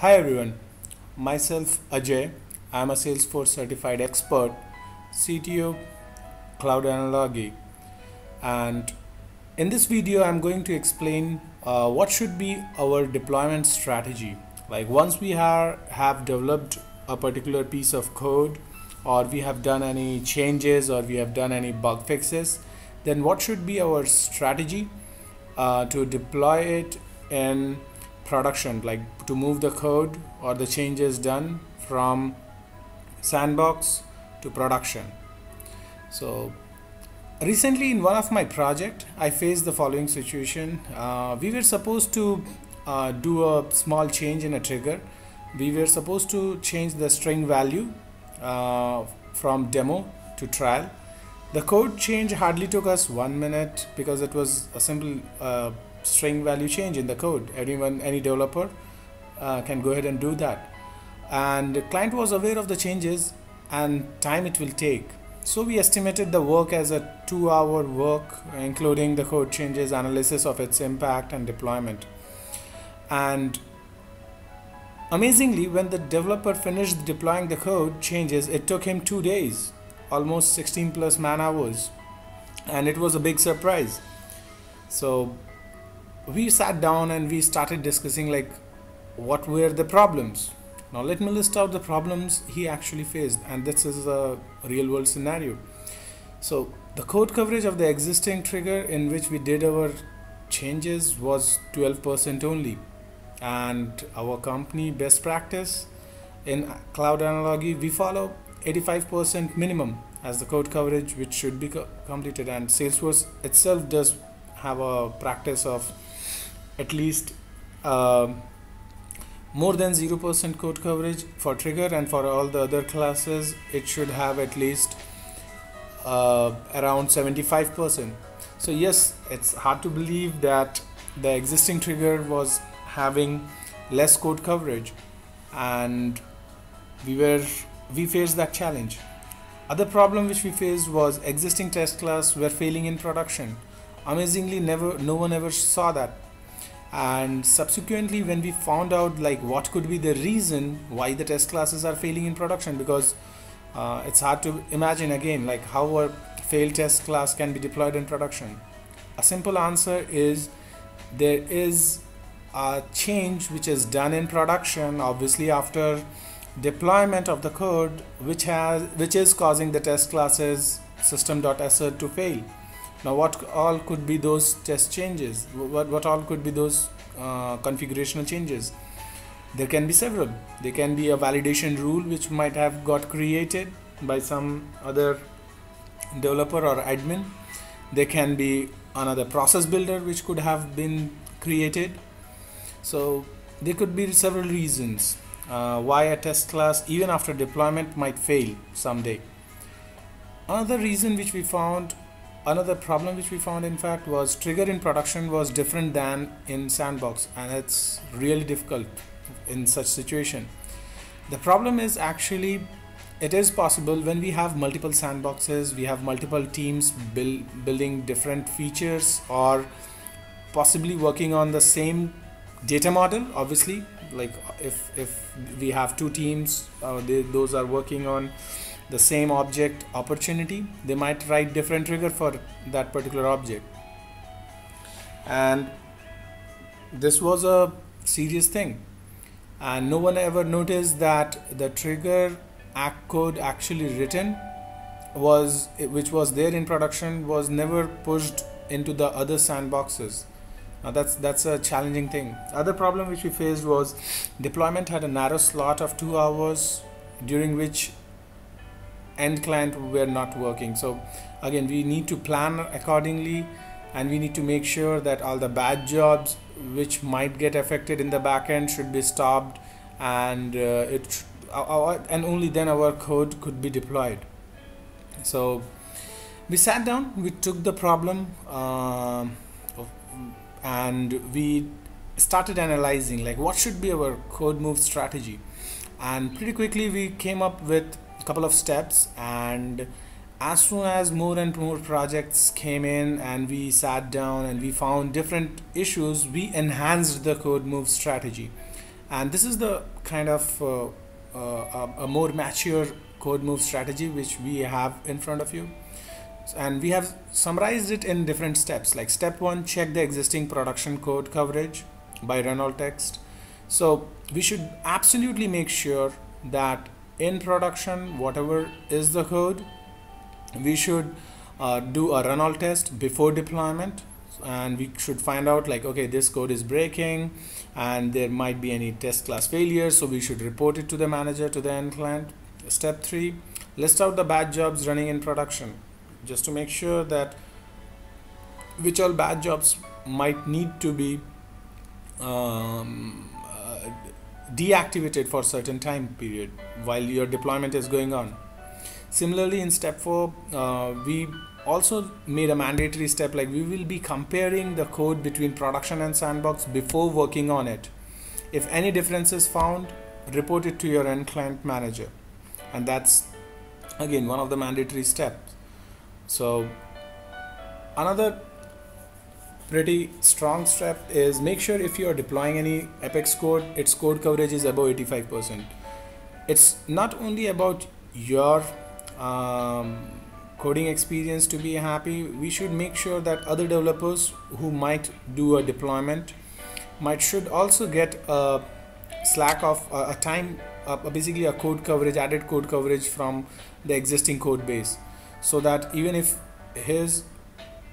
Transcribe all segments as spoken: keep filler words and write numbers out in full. Hi everyone, myself Ajay, I am a Salesforce certified expert, C T O, Cloud Analogy, and in this video I am going to explain uh, what should be our deployment strategy. Like once we are, have developed a particular piece of code, or we have done any changes, or we have done any bug fixes, then what should be our strategy uh, to deploy it in production, like to move the code or the changes done from sandbox to production. So recently in one of my project, I faced the following situation. Uh, we were supposed to uh, do a small change in a trigger. We were supposed to change the string value uh, from demo to trial. The code change hardly took us one minute because it was a simple uh, string value change in the code. Anyone, any developer uh, can go ahead and do that. And the client was aware of the changes and time it will take. So we estimated the work as a two hour work, including the code changes, analysis of its impact and deployment. And amazingly, when the developer finished deploying the code changes, it took him two days, almost sixteen plus man hours. And it was a big surprise. So we sat down and we started discussing like what were the problems. Now let me list out the problems he actually faced, and this is a real world scenario. So the code coverage of the existing trigger in which we did our changes was twelve percent only, and our company best practice in Cloud Analogy, we follow eighty-five percent minimum as the code coverage which should be completed, and Salesforce itself does have a practice of at least uh, more than zero percent code coverage for trigger, and for all the other classes it should have at least uh, around seventy-five percent. So yes, it's hard to believe that the existing trigger was having less code coverage, and we were we faced that challenge. Other problem which we faced was existing test class were failing in production. Amazingly, never no one ever saw that. And subsequently, when we found out like what could be the reason why the test classes are failing in production, because uh, it's hard to imagine again like how a failed test class can be deployed in production. A simple answer is there is a change which is done in production, obviously after deployment of the code, which has which is causing the test classes system.assert to fail. Now what all could be those test changes, what, what all could be those uh, configurational changes? There can be several. There can be a validation rule which might have got created by some other developer or admin. There can be another process builder which could have been created. So there could be several reasons uh, why a test class even after deployment might fail someday. Another reason which we found Another problem which we found in fact was trigger in production was different than in sandbox, and it's really difficult in such situation. The problem is actually it is possible when we have multiple sandboxes, we have multiple teams build, building different features or possibly working on the same data model. Obviously, like if, if we have two teams, uh, they, those are working on the same object opportunity, they might write different trigger for that particular object, and this was a serious thing, and no one ever noticed that the trigger act code actually written was which was there in production was never pushed into the other sandboxes. Now that's that's a challenging thing. Other problem which we faced was deployment had a narrow slot of two hours during which end client were not working. So again, we need to plan accordingly, and we need to make sure that all the bad jobs which might get affected in the back end should be stopped, and uh, it uh, and only then our code could be deployed. So we sat down, we took the problem uh, and we started analyzing like what should be our code move strategy, and pretty quickly we came up with couple of steps. And as soon as more and more projects came in and we sat down and we found different issues, we enhanced the code move strategy, And this is the kind of uh, uh, a more mature code move strategy which we have in front of you. And we have summarized it in different steps, like step one, check the existing production code coverage by run all text. So we should absolutely make sure that in production, whatever is the code, we should uh, do a run all test before deployment, and we should find out like, okay, this code is breaking and there might be any test class failure, so we should report it to the manager, to the end client. Step three, list out the bad jobs running in production, just to make sure that which all bad jobs might need to be um, uh, deactivated for a certain time period while your deployment is going on. Similarly, in step four, uh, we also made a mandatory step, like we will be comparing the code between production and sandbox before working on it. If any difference is found, report it to your end client manager. And that's again one of the mandatory steps. So another pretty strong step is make sure if you are deploying any Apex code, its code coverage is above eighty-five percent. It's not only about your um, coding experience to be happy, we should make sure that other developers who might do a deployment might should also get a slack of a, a time, a, basically a code coverage, added code coverage from the existing code base, so that even if his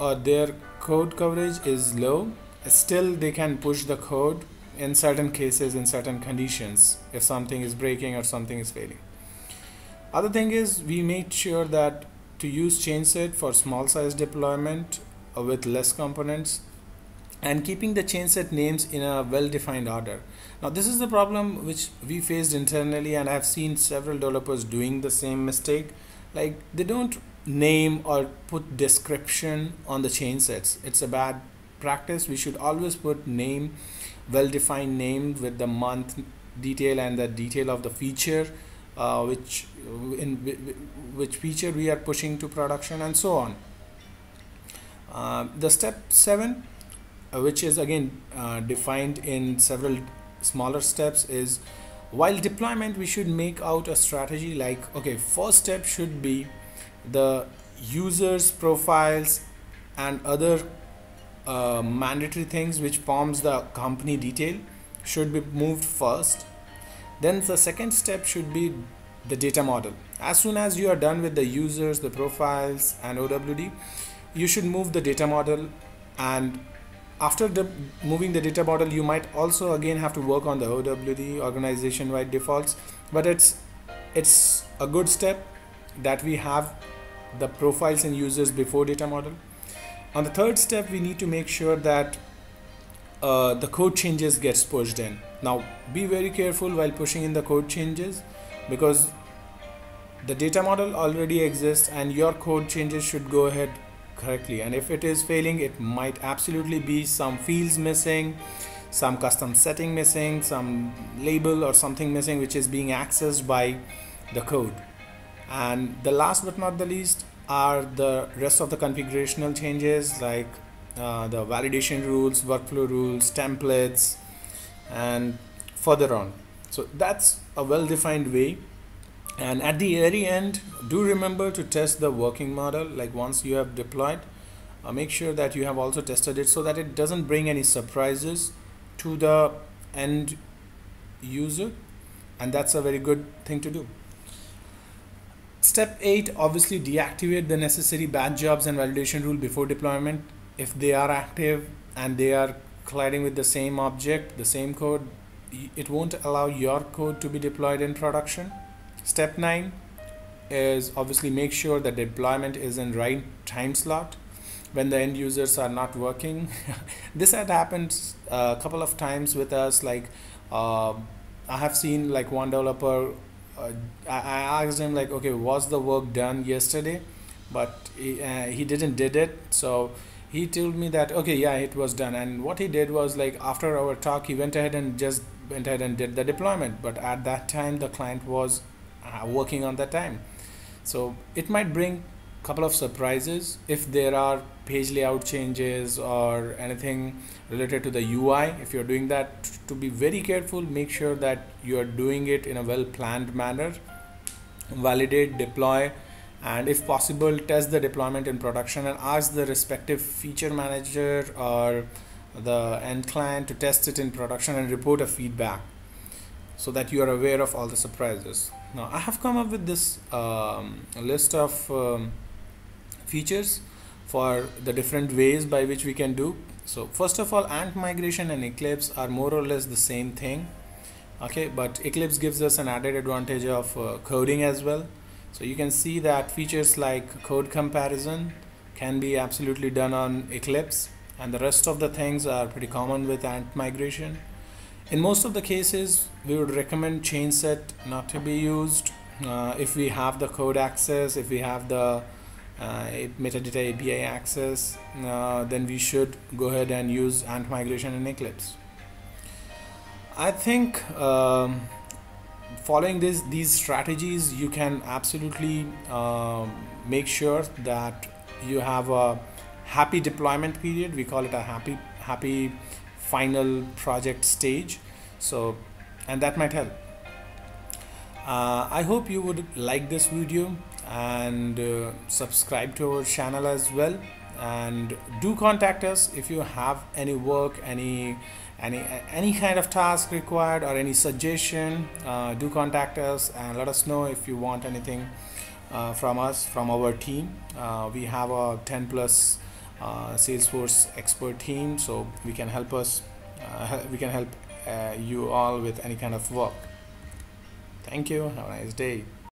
or their code coverage is low, still they can push the code in certain cases, in certain conditions, if something is breaking or something is failing. Other thing is we made sure that to use Changeset for small size deployment with less components and keeping the Changeset names in a well-defined order. Now this is the problem which we faced internally, and I have seen several developers doing the same mistake, like they don't name or put description on the Changesets. It's a bad practice. We should always put name, well-defined name with the month detail and the detail of the feature, Uh, which in which feature we are pushing to production, and so on. Uh, the step seven, uh, which is again uh, defined in several smaller steps, is while deployment we should make out a strategy, like okay, first step should be the users profiles and other uh, mandatory things which forms the company detail should be moved first. Then the second step should be the data model. As soon as you are done with the users, the profiles and O W D, you should move the data model, and after the moving the data model you might also again have to work on the O W D, organization wide defaults, but it's it's a good step that we have the profiles and users before data model. On the third step we need to make sure that Uh, the code changes gets pushed in. Now be very careful while pushing in the code changes, because the data model already exists and your code changes should go ahead correctly, and if it is failing it might absolutely be some fields missing, some custom setting missing, some label or something missing which is being accessed by the code. And the last but not the least are the rest of the configurational changes, like Uh, the validation rules, workflow rules, templates, and further on. So that's a well-defined way. And at the very end, do remember to test the working model. Like once you have deployed, uh, make sure that you have also tested it so that it doesn't bring any surprises to the end user. And that's a very good thing to do. Step eight, obviously deactivate the necessary bad jobs and validation rule before deployment. If they are active and they are colliding with the same object, the same code, it won't allow your code to be deployed in production. Step nine is obviously make sure that deployment is in right time slot when the end users are not working. This had happened a couple of times with us, like uh, I have seen like one developer, uh, I, I asked him like, okay, was the work done yesterday? But he, uh, he didn't did it. So he told me that, okay, yeah, it was done. And what he did was, like, after our talk, he went ahead and just went ahead and did the deployment. But at that time, the client was uh, working on that time. So it might bring couple of surprises. If there are page layout changes or anything related to the U I, if you're doing that, to be very careful, make sure that you are doing it in a well-planned manner. Validate, deploy, and if possible, test the deployment in production and ask the respective feature manager or the end client to test it in production and report a feedback so that you are aware of all the surprises. Now, I have come up with this um, list of um, features for the different ways by which we can do. So first of all, Ant Migration and Eclipse are more or less the same thing. Okay, but Eclipse gives us an added advantage of uh, coding as well. So you can see that features like code comparison can be absolutely done on Eclipse, and the rest of the things are pretty common with Ant Migration. In most of the cases, we would recommend Changeset not to be used uh, if we have the code access, if we have the uh, metadata A P I access, uh, then we should go ahead and use Ant Migration and Eclipse. I think um, following this, these strategies, you can absolutely uh, make sure that you have a happy deployment period. We call it a happy happy final project stage. So, and that might help. Uh, I hope you would like this video and uh, subscribe to our channel as well. And do contact us if you have any work, any any any kind of task required or any suggestion. Uh, do contact us and let us know if you want anything uh, from us, from our team. Uh, we have a ten plus uh, Salesforce expert team, so we can help us uh, we can help uh, you all with any kind of work. Thank you. Have a nice day.